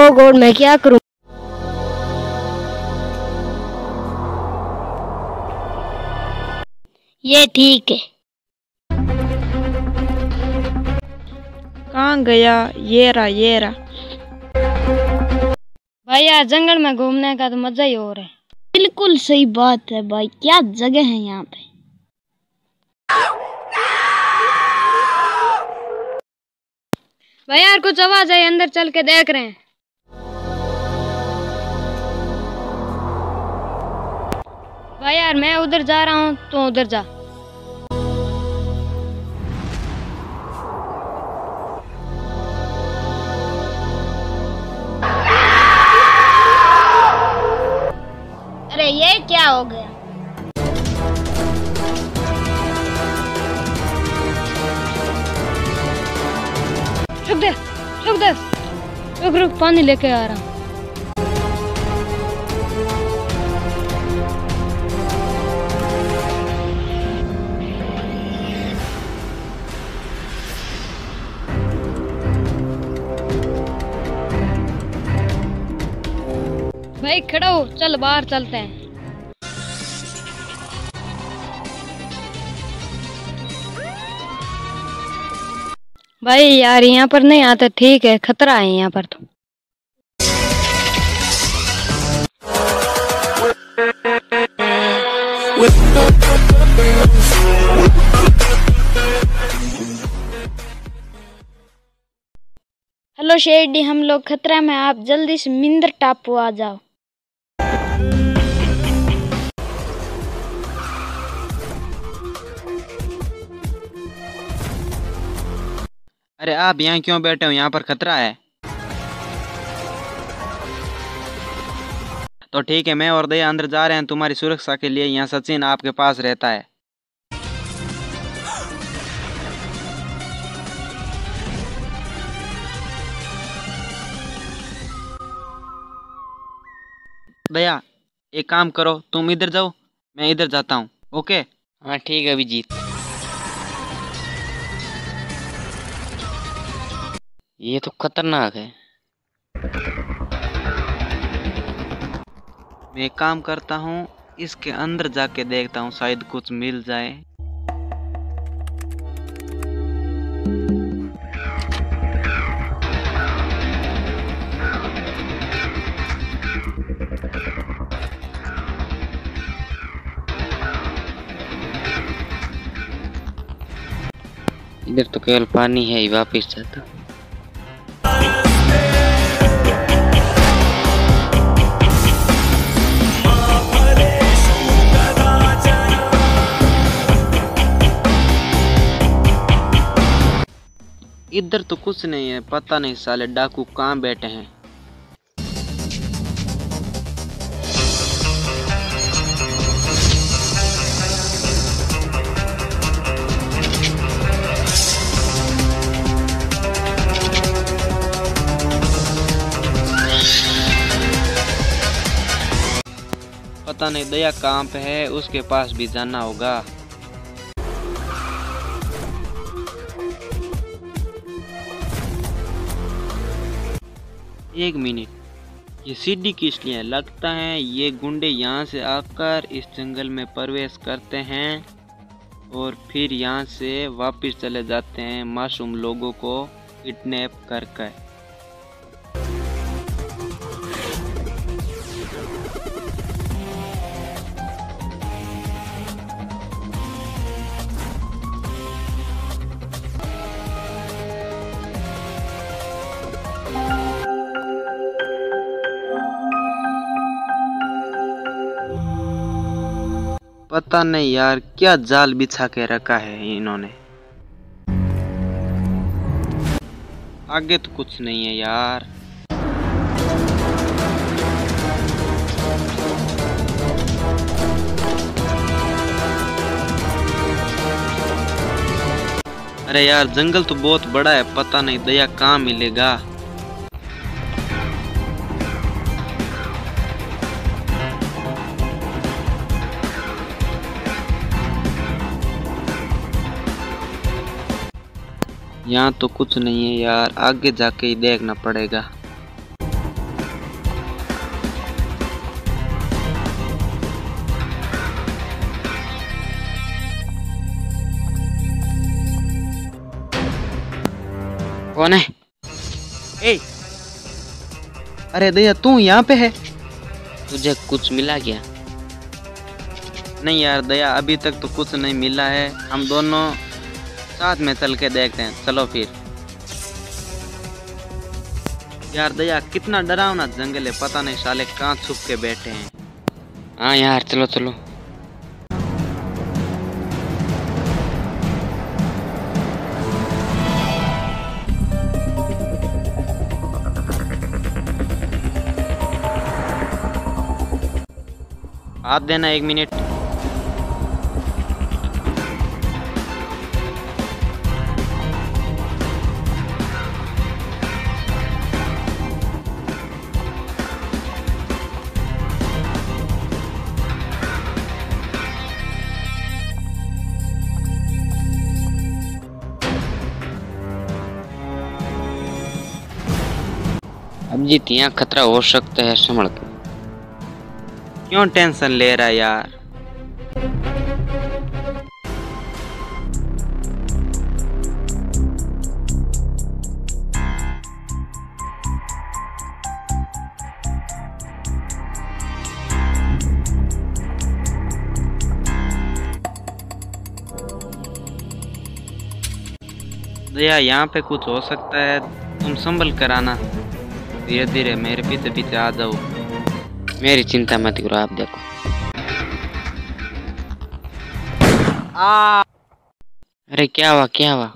ओ God मैं क्या करूँ। ये ठीक है। कहाँ गया? ये रा भाई, यार जंगल में घूमने का तो मजा ही हो रहा है। बिल्कुल सही बात है भाई, क्या जगह है यहाँ पे। भाई यार कुछ आवाज आई, अंदर चल के देख रहे हैं। भाई यार मैं उधर जा रहा हूँ, तू उधर जा। अरे ये क्या हो गया? रुक, पानी लेके आ रहा हूँ। भाई खड़ा हो, चल बाहर चलते हैं। भाई यार यहाँ पर नहीं आता, ठीक है, खतरा है यहाँ पर तो। हेलो शेरडी, हम लोग खतरा में, आप जल्दी से मिंदर टापू आ जाओ। अरे आप यहाँ क्यों बैठे हो? यहाँ पर खतरा है। तो ठीक है, मैं और दया अंदर जा रहे हैं तुम्हारी सुरक्षा के लिए। यहाँ सचिन आपके पास रहता है। दया एक काम करो, तुम इधर जाओ, मैं इधर जाता हूँ। ओके हाँ ठीक है अभिजीत। ये तो खतरनाक है। मैं काम करता हूँ, इसके अंदर जाके देखता हूँ, शायद कुछ मिल जाए। इधर तो केवल पानी है ही, वापिस जाता हूँ। इधर तो कुछ नहीं है, पता नहीं साले डाकू कहाँ बैठे हैं। पता नहीं दया कहाँ पे है, उसके पास भी जाना होगा। एक मिनट, ये सीढ़ी किस लिए? लगता है ये गुंडे यहाँ से आकर इस जंगल में प्रवेश करते हैं और फिर यहाँ से वापस चले जाते हैं, मासूम लोगों को किडनैप कर कर। पता नहीं यार क्या जाल बिछा के रखा है इन्होंने। आगे तो कुछ नहीं है यार। अरे यार जंगल तो बहुत बड़ा है, पता नहीं दया कहाँ मिलेगा। यहाँ तो कुछ नहीं है यार, आगे जाके ही देखना पड़ेगा। कौन है? ए, अरे दया तू यहाँ पे है? तुझे कुछ मिला क्या? नहीं यार दया, अभी तक तो कुछ नहीं मिला है। हम दोनों साथ में चल के देखते हैं। चलो फिर। यार दया कितना डरावना जंगल है, पता नहीं साले कहाँ छुप के बैठे हैं। हाँ यार चलो चलो। हाथ देना 1 मिनट। अभिजीत यहाँ खतरा हो सकता है, संभल के। क्यों टेंशन ले रहा है यार? दया यहाँ पे कुछ हो सकता है, तुम संभल कर आना। धीरे धीरे मेरे पीछे पीछे आ जाओ। मेरी चिंता मत करो, आप देखो। अरे क्या हुआ क्या हुआ?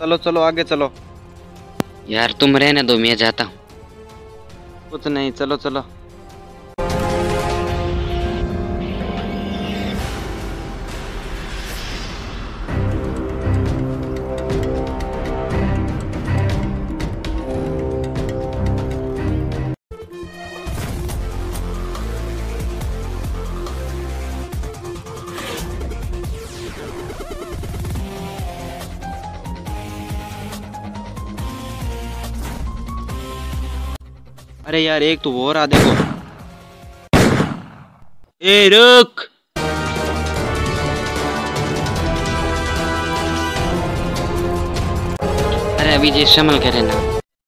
चलो चलो आगे चलो। यार तुम रहने दो, मैं जाता हूँ। कुछ नहीं, चलो चलो। अरे यार एक तो वो रहा, देखो। ए रुक, अरे अभी जी संभल के रहना।